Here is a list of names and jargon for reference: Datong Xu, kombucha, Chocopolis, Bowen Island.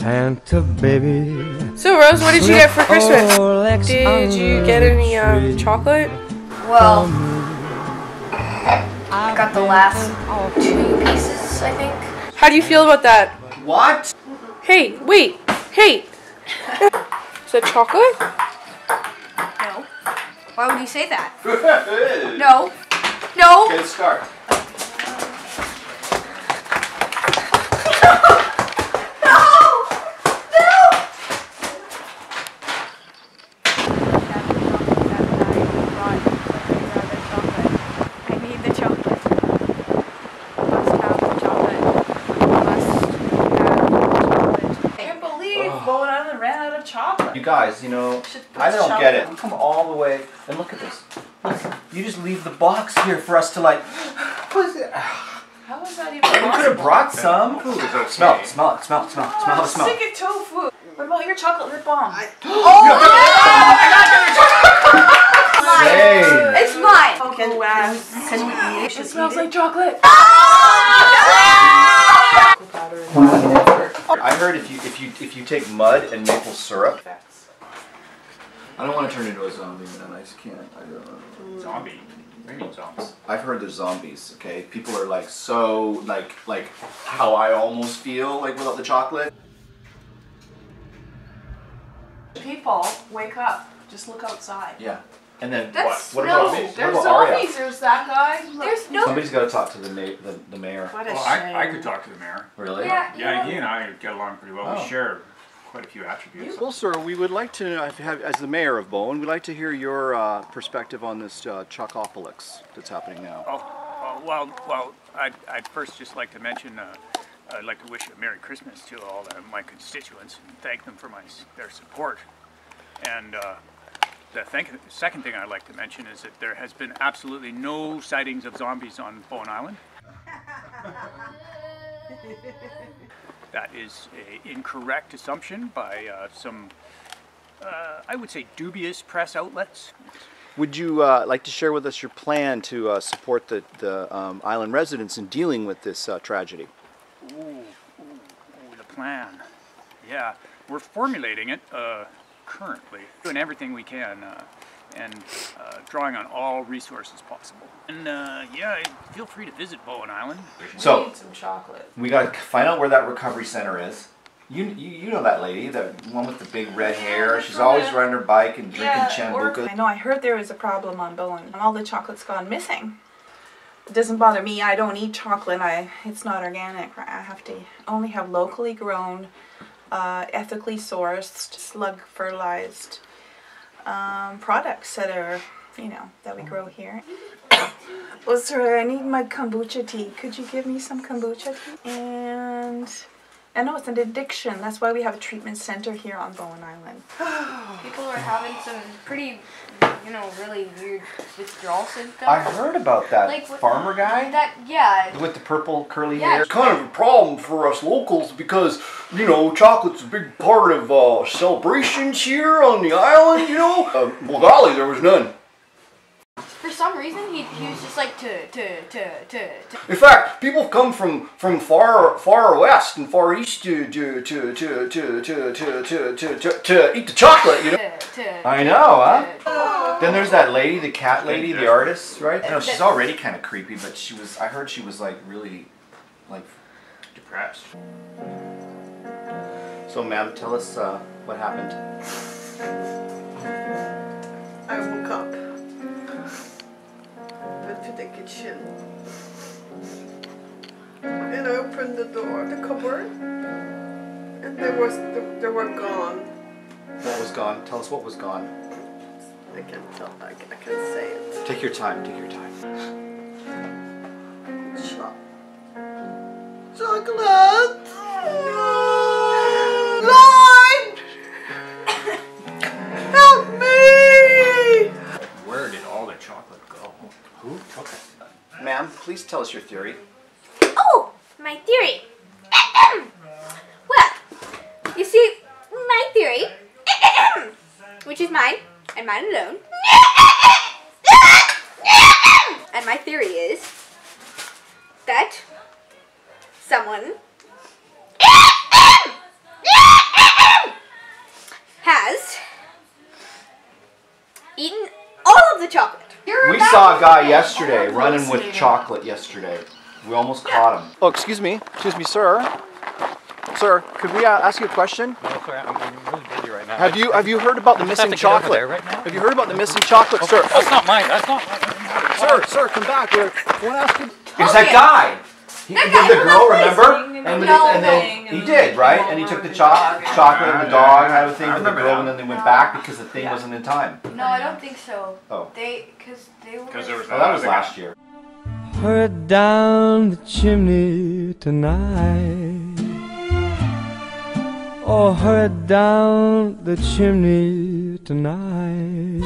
Santa baby. So Rose, what did you get for Christmas? Did you get any chocolate? Well, I got the last 2 pieces, I think. How do you feel about that? What? Hey, wait, hey. Is that chocolate? No. Why would you say that? No. No. Good start. You guys, you know, I don't get it. You come all the way, and look at this. Look, you just leave the box here for us to like. What is it? How is that even possible? You could have brought some. Smell it, smell it, smell it, smell it, smell it, smell it. Sick of tofu. What about your chocolate lip balm? Oh my God! It's mine. Okay, wow. Can we eat it? It smells like chocolate. I heard if you take mud and maple syrup. I don't want to turn into a zombie, man. I just can't. I don't know. Zombie? What do you mean zombies? I've heard there's zombies. Okay, people are like so like how I almost feel like without the chocolate. People wake up. Just look outside. Yeah. And then what about me? There's zombies. There's that guy. There's no. Somebody's got to talk to the mayor. What a shame. I could talk to the mayor. Really? Yeah. Yeah. You and I get along pretty well. Oh. We share quite a few attributes. Well, sir, we would like to have, as the mayor of Bowen, we'd like to hear your perspective on this Chocopolis that's happening now. Oh, well, I'd first just like to mention. I'd like to wish a Merry Christmas to all my constituents and thank them for their support. And. The second thing I'd like to mention is that there has been absolutely no sightings of zombies on Bowen Island. That is an incorrect assumption by some, I would say, dubious press outlets. Would you like to share with us your plan to support the island residents in dealing with this tragedy? Ooh, the plan. Yeah, we're formulating it. Currently, doing everything we can and drawing on all resources possible. And yeah, feel free to visit Bowen Island. So, we need some chocolate. We gotta find out where that recovery center is. You know that lady, the one with the big red hair. She's always riding her bike and drinking chambuca. I know, I heard there was a problem on Bowen and all the chocolate's gone missing. It doesn't bother me, I don't eat chocolate. It's not organic. I have to only have locally grown, ethically sourced, slug fertilized products that are, you know, that we grow here. Well, sir, I need my kombucha tea. Could you give me some kombucha tea? And I know it's an addiction. That's why we have a treatment center here on Bowen Island. People are having some pretty, you know, really weird withdrawal symptoms. I heard about that farmer guy. With the purple curly hair. It's kind of a problem for us locals because, you know, chocolate's a big part of celebrations here on the island, you know. Well, golly, there was none. For some reason, he was just like In fact, people come from far west and far east to eat the chocolate, you know. I know, huh? Then there's that lady, the cat lady, the artist, right? I know she's already kind of creepy, but she was. I heard she was like really, like, depressed. So, ma'am, tell us what happened. I woke up. To the kitchen, and I opened the door, the cupboard, and they were gone. What was gone? Tell us what was gone. I can't tell. I can't say it. Take your time. Take your time. Chocolate. No. Lord, help me! Where did all the chocolate go? Who? Okay. Ma'am, please tell us your theory. Oh, my theory. Well, you see, my theory, which is mine, and mine alone, and my theory is that someone saw a guy yesterday running with chocolate yesterday. We almost caught him. Oh, excuse me, sir. Sir, could we ask you a question? No, sir, I'm really busy right now. Have you heard about the missing chocolate? Right now? Have you heard about the missing chocolate, sir? That's not mine. That's not mine. Sir, sir, come back. We're asking. It's that guy. He did the girl, remember? And then he did, right? And he took the chocolate and the dog and had a thing with the girl, and then they went back because the thing wasn't in time. No, I don't think so. Oh. Because that was last year. Heard down the chimney tonight. Oh, heard down the chimney tonight.